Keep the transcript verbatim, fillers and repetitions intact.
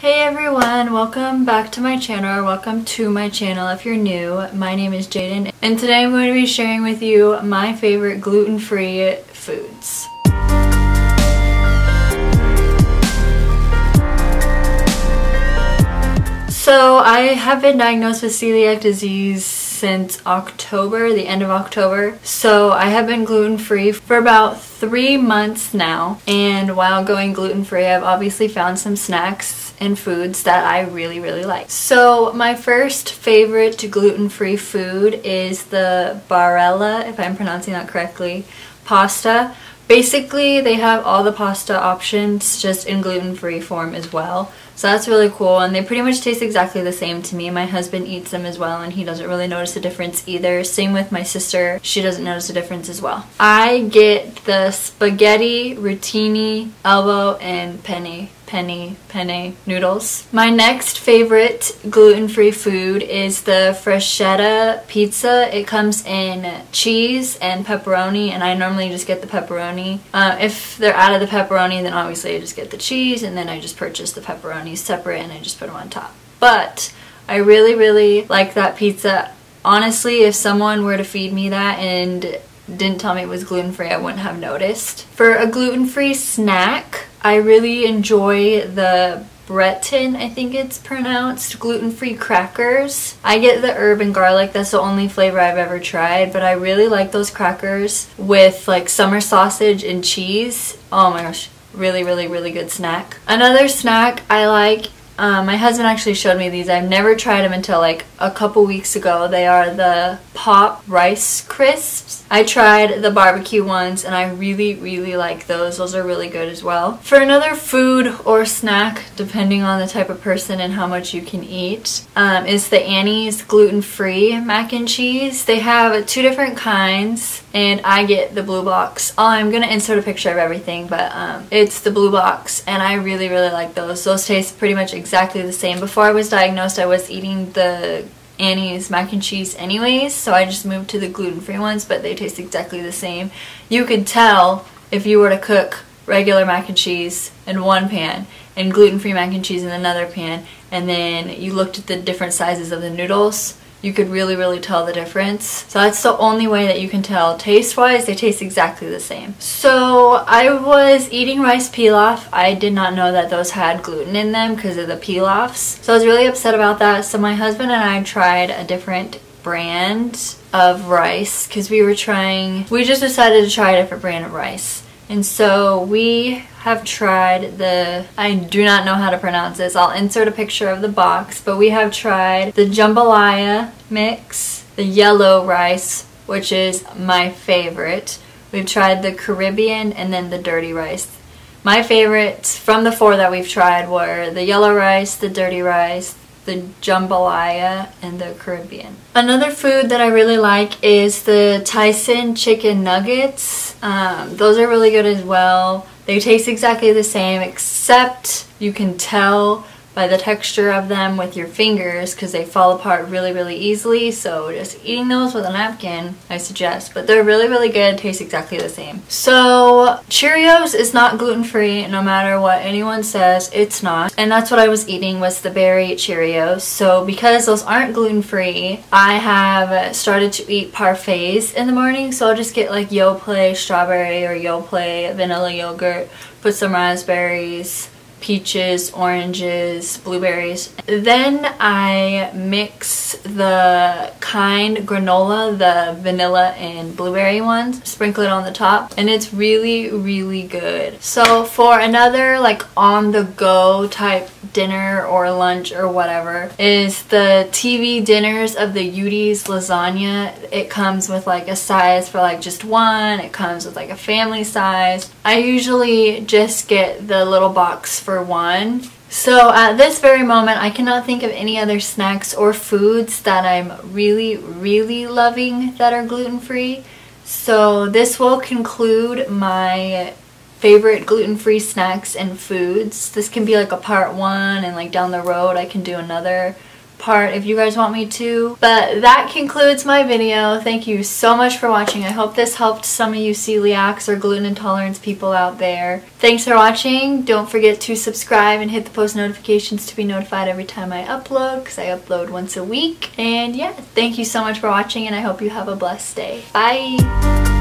Hey everyone, welcome back to my channel, or welcome to my channel if you're new. My name is Jaden and today I'm going to be sharing with you my favorite gluten-free foods. So I have been diagnosed with celiac disease since October, the end of October. So I have been gluten-free for about three months now. And while going gluten-free, I've obviously found some snacks and foods that I really, really like. So my first favorite gluten-free food is the Barilla, if I'm pronouncing that correctly, pasta. Basically, they have all the pasta options just in gluten-free form as well. So that's really cool, and they pretty much taste exactly the same to me. My husband eats them as well, and he doesn't really notice the difference either. Same with my sister, she doesn't notice the difference as well. I get the spaghetti, rotini, elbow, and penne, penne, penne noodles. My next favorite gluten-free food is the Freschetta pizza. It comes in cheese and pepperoni, and I normally just get the pepperoni. Uh, if they're out of the pepperoni, then obviously I just get the cheese, and then I just purchase the pepperoni separate and I just put them on top. But I really really like that pizza. Honestly, if someone were to feed me that and didn't tell me it was gluten-free, I wouldn't have noticed. For a gluten-free snack, I really enjoy the Breton, I think it's pronounced, gluten-free crackers. I get the herb and garlic, that's the only flavor I've ever tried, but I really like those crackers with like summer sausage and cheese. Oh my gosh, really really really good snack. Another snack I like, um, my husband actually showed me these. I've never tried them until like a couple weeks ago. They are the Pop Rice Crisps. I tried the barbecue ones and I really really like those. Those are really good as well. For another food or snack, depending on the type of person and how much you can eat, um, is the Annie's gluten-free mac and cheese. They have two different kinds and I get the blue box. Oh, I'm gonna insert a picture of everything, but um, it's the blue box and I really really like those. Those taste pretty much exactly the same. Before I was diagnosed, I was eating the Annie's mac and cheese anyways, so I just moved to the gluten-free ones, but they taste exactly the same. You could tell if you were to cook regular mac and cheese in one pan and gluten-free mac and cheese in another pan, and then you looked at the different sizes of the noodles, you could really really tell the difference. So that's the only way that you can tell. Taste wise, they taste exactly the same. So I was eating rice pilaf. I did not know that those had gluten in them because of the pilafs, so I was really upset about that. So my husband and I tried a different brand of rice because we were trying we just decided to try a different brand of rice. And so we have tried the, I do not know how to pronounce this, I'll insert a picture of the box, but we have tried the jambalaya mix, the yellow rice, which is my favorite. We've tried the Caribbean and then the dirty rice. My favorites from the four that we've tried were the yellow rice, the dirty rice, the jambalaya, and the Caribbean. Another food that I really like is the Tyson chicken nuggets. Um, those are really good as well. They taste exactly the same, except you can tell by the texture of them with your fingers because they fall apart really really easily. So just eating those with a napkin, I suggest, but they're really really good, taste exactly the same. So Cheerios is not gluten-free, no matter what anyone says, it's not, and that's what I was eating, was the berry Cheerios. So because those aren't gluten-free, I have started to eat parfaits in the morning. So I'll just get like Yoplait strawberry or Yoplait vanilla yogurt, put some raspberries, peaches, oranges, blueberries. Then I mix the Kind granola, the vanilla and blueberry ones, sprinkle it on the top, and it's really really good. So for another like on the go type dinner or lunch or whatever is the T V dinners of the Udi's lasagna. It comes with like a size for like just one, it comes with like a family size. I usually just get the little box for one. So at this very moment, I cannot think of any other snacks or foods that I'm really really loving that are gluten-free. So this will conclude my favorite gluten-free snacks and foods. This can be like a part one, and like down the road I can do another part if you guys want me to. But that concludes my video. Thank you so much for watching. I hope this helped some of you celiacs or gluten intolerance people out there. Thanks for watching. Don't forget to subscribe and hit the post notifications to be notified every time I upload, because I upload once a week. And yeah, thank you so much for watching, and I hope you have a blessed day. Bye!